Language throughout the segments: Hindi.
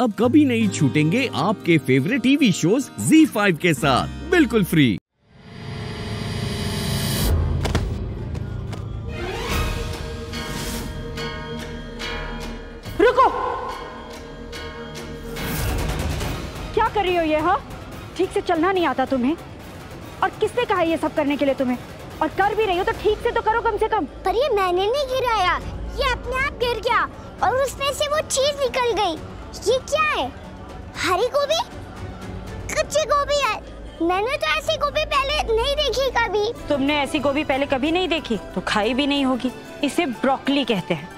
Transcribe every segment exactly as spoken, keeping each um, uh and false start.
अब कभी नहीं छूटेंगे आपके favourite TV shows Zee five के साथ बिल्कुल फ्री। रुको, क्या कर रही हो ये? हाँ, ठीक से चलना नहीं आता तुम्हें। और किसने कहा ये सब करने के लिए तुम्हें? और कर भी रही हो तो ठीक से तो करो कम से कम। पर ये मैंने नहीं गिराया, ये अपने आप गिर गया और उसमें से वो चीज निकल गई। ये क्या है? हरी गोभी? कच्ची गोभी है। मैंने तो ऐसी गोभी पहले नहीं देखी कभी। तुमने ऐसी गोभी पहले कभी नहीं देखी तो खाई भी नहीं होगी। इसे ब्रोकली कहते हैं।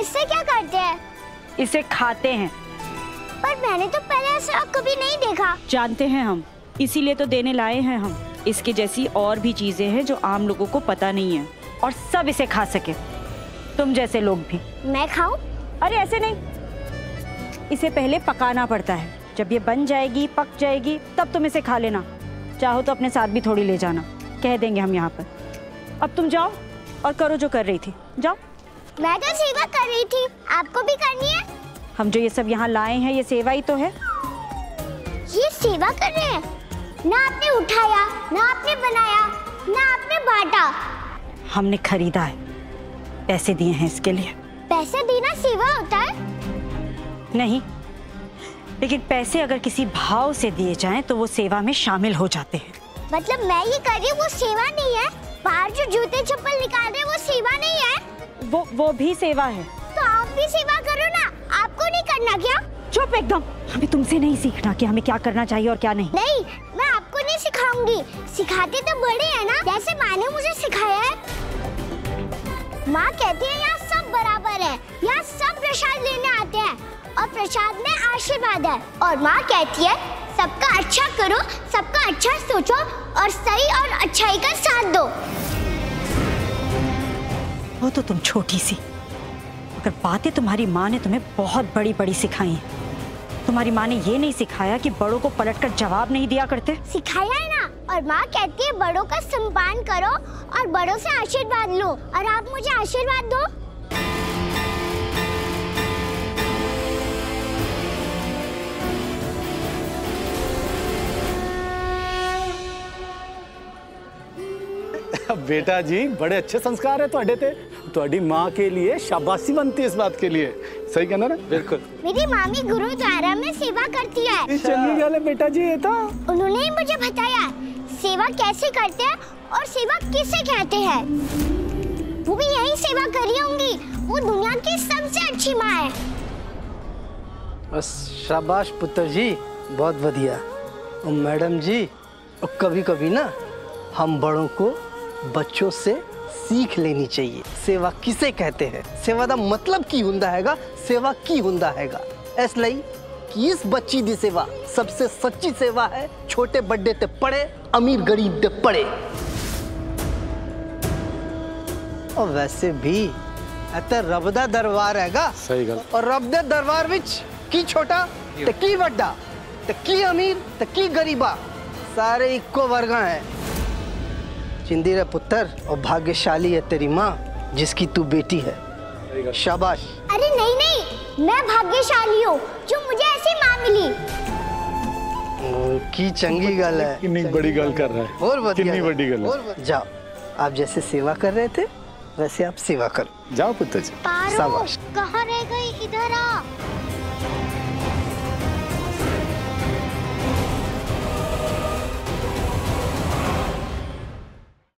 इससे क्या करते हैं? इसे खाते हैं। पर मैंने तो पहले ऐसा कभी नहीं देखा। जानते हैं हम, इसीलिए तो देने लाए हैं हम। इसके जैसी और भी चीजें हैं जो आम लोगों को पता नहीं है और सब इसे खा सके, तुम जैसे लोग भी। मैं खाऊं? अरे ऐसे नहीं, इसे पहले पकाना पड़ता है। जब ये बन जाएगी, पक जाएगी, तब तुम इसे खा लेना। चाहो तो अपने साथ भी थोड़ी ले जाना, कह देंगे हम यहाँ पर। अब तुम जाओ और करो जो कर रही थी, जाओ। मैं तो सेवा कर रही थी, आपको भी करनी है। हम जो ये सब यहाँ लाए हैं ये सेवा ही तो है। ये सेवा कर रहे हैं ना? आपने उठाया ना, आपने बनाया ना, आपने बांटा। हमने खरीदा है, पैसे दिए हैं इसके लिए। पैसे देना सेवा होता है? नहीं, लेकिन पैसे अगर किसी भाव से दिए जाएं तो वो सेवा में शामिल हो जाते हैं। मतलब मैं ये कर रही हूँ वो सेवा नहीं है? बाहर जो जूते चप्पल निकाल रहे वो सेवा नहीं है? वो वो भी सेवा है। तो आप भी सेवा करो ना, आपको नहीं करना क्या? चुप एकदम। हमें तुमसे नहीं सीखना कि हमें क्या करना चाहिए और क्या नहीं। नहीं, मैं आपको नहीं सिखाऊंगी। सिखाते तो बड़े हैं ना, जैसे माँ ने मुझे सिखाया है। माँ कहती है यहाँ सब बराबर है, यहाँ सब प्रसाद लेने आते हैं और प्रसाद में आशीर्वाद है। और माँ कहती है सबका अच्छा करो, सबका अच्छा सोचो और सही और अच्छाई का साथ दो। वो तो तुम छोटी सी, अगर बातें तुम्हारी माँ ने तुम्हें बहुत बड़ी बड़ी सिखाई है। तुम्हारी माँ ने ये नहीं सिखाया कि बड़ों को पलटकर जवाब नहीं दिया करते? सिखाया है ना। और माँ कहती है बड़ों का सम्मान करो और बड़ों से आशीर्वाद लो। और आप मुझे आशीर्वाद दो? बेटा जी बड़े अच्छे संस्कार है। तो अड़े थे तो अड़ी माँ के लिए शाबाशी बनती है इस बात के लिए। सही कहना ना? बिल्कुल। मेरी मामी गुरुद्वारा में सेवा करती है। चंगी गल है बेटा जी ये तो। उन्होंने ही मुझे बताया सेवा कैसे करते हैं और सेवा किसे कहते हैं। वो भी यही सेवा करी होंगी। वो दुनिया की सबसे अच्छी माँ है। बस शाबाश पुत्र जी, बहुत बढ़िया। और मैडम जी कभी कभी ना हम बड़ों को बच्चों से सीख लेनी चाहिए सेवा किसे कहते हैं। सेवा का मतलब की हुंदा हैगा, सेवा की हुंदा हैगा। इसलिए कि इस बच्ची दी सेवा सबसे सच्ची सेवा है। छोटे बड़े ते पड़े, अमीर गरीब ते पड़े। और वैसे भी इत्थे रब दा दरबार हैगा। सही गल। और रब दे दरबार विच की छोटा ते की वड्डा ते की अमीर ते की गरीबा सारे इक्को वर्गा है। जिंदी रे पुत्र और भाग्यशाली है तेरी माँ जिसकी तू बेटी है। शाबाश। अरे नहीं नहीं, मैं भाग्यशाली हूँ जो मुझे ऐसी माँ मिली। की चंगी गल है। कितनी बड़ी गल कर रहा है। और कितनी बड़ी गल है। जाओ, आप जैसे सेवा कर रहे थे वैसे आप सेवा करो। जाओ पुत्र जी। पारो कहाँ रह गई, इधर आ।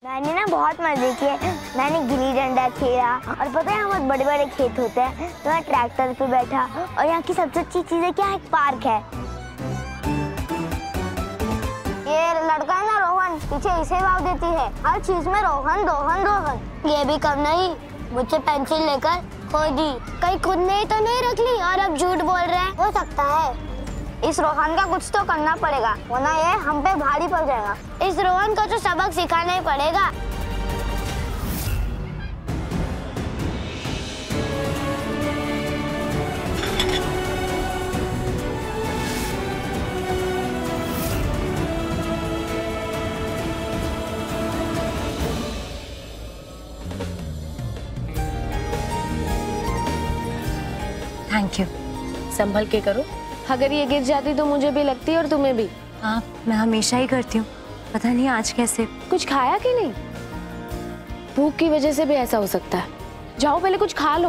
मैंने ना बहुत मजे किए। मैंने गिल्ली डंडा खेला और पता है बहुत बड़े बड़े खेत होते हैं तो मैं ट्रैक्टर पे बैठा। और यहाँ की सबसे अच्छी चीज़ है क्या, एक पार्क है। ये लड़का है ना रोहन, पीछे इसे भाव देती है हर चीज़ में, रोहन रोहन रोहन। ये भी कम नहीं, मुझे पेंसिल लेकर खो दी। कहीं खुद ने ही तो नहीं रख ली और अब झूठ बोल रहे हैं। हो सकता है इस रोहन का कुछ तो करना पड़ेगा, वरना ये हम पे भारी पड़ जाएगा। इस रोहन को तो सबक सिखाना ही पड़ेगा। Thank you. संभल के करो, अगर ये गिर जाती तो मुझे भी लगती और तुम्हें भी। हाँ, मैं हमेशा ही करती हूँ, पता नहीं आज कैसे। कुछ खाया कि नहीं? भूख की वजह से भी ऐसा हो सकता है। जाओ पहले कुछ खा लो।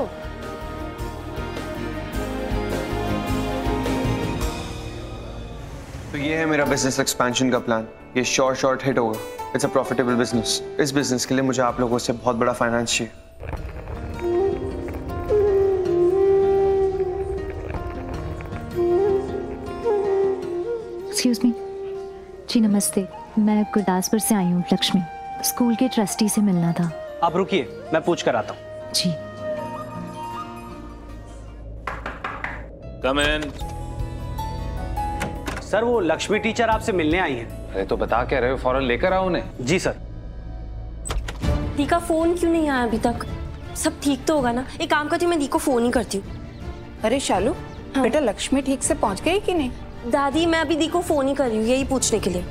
तो ये है मेरा बिजनेस एक्सपेंशन का प्लान। ये शॉर्ट शॉर्ट हिट होगा। It's a profitable business. इस बिजनेस के लिए मुझे आप लोगों से बहुत बड़ा फाइनेंस चाहिए। एक्सक्यूज मी जी, नमस्ते। मैं गुरदासपुर से आई हूँ, लक्ष्मी। स्कूल के ट्रस्टी से मिलना था। आप रुकिए, मैं पूछ कर आता हूँ। जी कम इन। सर, वो लक्ष्मी टीचर आपसे मिलने आई हैं। अरे तो बता क्या रहे हो, फौरन लेकर आओ उन्हें। जी सर। दी का फोन क्यों नहीं आया अभी तक? सब ठीक तो होगा ना? एक काम करती हूँ, मैं दी को फोन ही करती हूँ। अरे शालू। हाँ। बेटा, लक्ष्मी ठीक से पहुँच गई कि नहीं? दादी, मैं अभी दी को फोन ही कर रही हूँ, यही पूछने के लिए।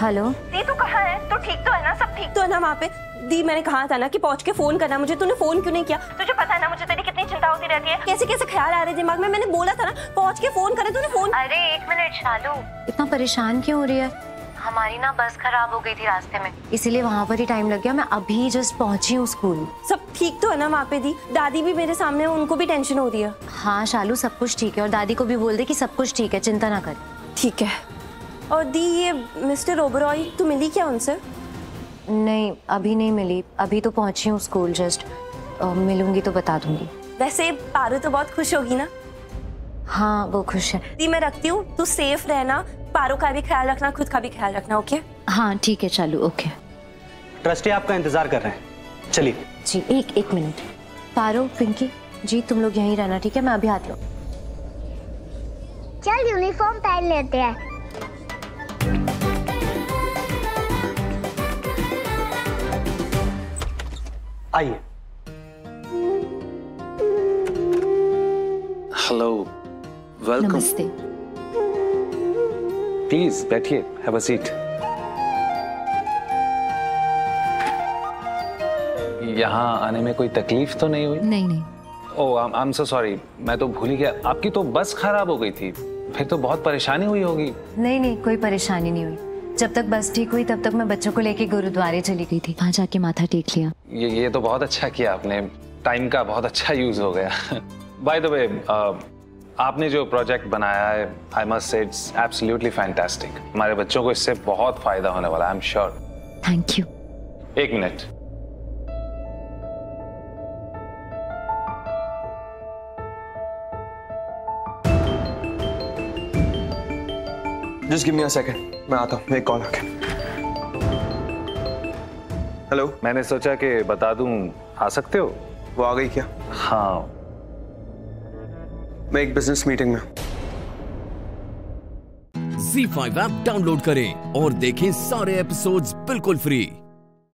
हेलो दी, तू कहाँ है? तो ठीक तो है ना? सब ठीक तो है ना वहाँ पे? दी, मैंने कहा था ना कि पहुँच के फोन करना मुझे। तूने फोन क्यों नहीं किया? तुझे पता है ना मुझे तेरी कितनी चिंता होती रहती है, कैसे कैसे ख्याल आ रहे दिमाग में। मैंने बोला था ना पहुँच के फोन करे, तूने फोन। अरे एक मिनट शालू, इतना परेशान क्यों हो रही है? हमारी ना बस खराब हो गई थी रास्ते में, इसीलिए वहाँ पर ही टाइम लग गया। मैं अभी जस्ट पहुँची हूँ स्कूल। सब ठीक तो है ना वहाँ पे दी? दादी भी मेरे सामने, उनको भी टेंशन हो रही है। हाँ शालू, सब कुछ ठीक है। और दादी को भी बोल दे कि सब कुछ ठीक है, चिंता ना कर। ठीक है। और दी, ये मिस्टर ओबरॉय, तू मिली क्या उनसे? नहीं, अभी नहीं मिली। अभी तो पहुँची हूँ स्कूल जस्ट। मिलूंगी तो बता दूंगी। वैसे पारो तो बहुत खुश होगी ना? हाँ, वो खुश है। दी, मैं रखती हूँ, तू सेफ रहना। पारो का भी ख्याल रखना, खुद का भी ख्याल रखना। ओके? हाँ ठीक है चालू, ओके। ट्रस्टी आपका इंतजार कर रहे हैं, चलिए। जी एक एक मिनट। पारो, पिंकी, जी तुम लोग यहीं रहना, ठीक है? मैं अभी आती हूँ। चल यूनिफॉर्म पहन लेते हैं। आइए। Hello, welcome. नमस्ते। प्लीज बैठिए, हैव अ सीट। यहाँ आने में कोई तकलीफ तो नहीं हुई? नहीं नहीं। ओह, आई एम सो सॉरी, मैं तो भूल ही गया। आपकी तो बस खराब हो गई थी, फिर तो बहुत परेशानी हुई होगी। नहीं नहीं, कोई परेशानी नहीं हुई। जब तक बस ठीक हुई तब तक मैं बच्चों को लेके गुरुद्वारे चली गई थी, वहाँ जाके माथा टेक लिया। ये ये तो बहुत अच्छा किया आपने, टाइम का बहुत अच्छा यूज हो गया। बाय द वे, आपने जो प्रोजेक्ट बनाया है, I must say it's absolutely fantastic. हमारे बच्चों को इससे बहुत फायदा होने वाला है, I am sure. Thank you. एक minute, just give me a second, मैं आता हूँ। एक कॉल आ गया। हेलो। मैंने सोचा कि बता दूं, आ सकते हो? वो आ गई क्या? हाँ, मैं एक बिजनेस मीटिंग में। ज़ी फाइव ऐप डाउनलोड करें और देखें सारे एपिसोड्स बिल्कुल फ्री।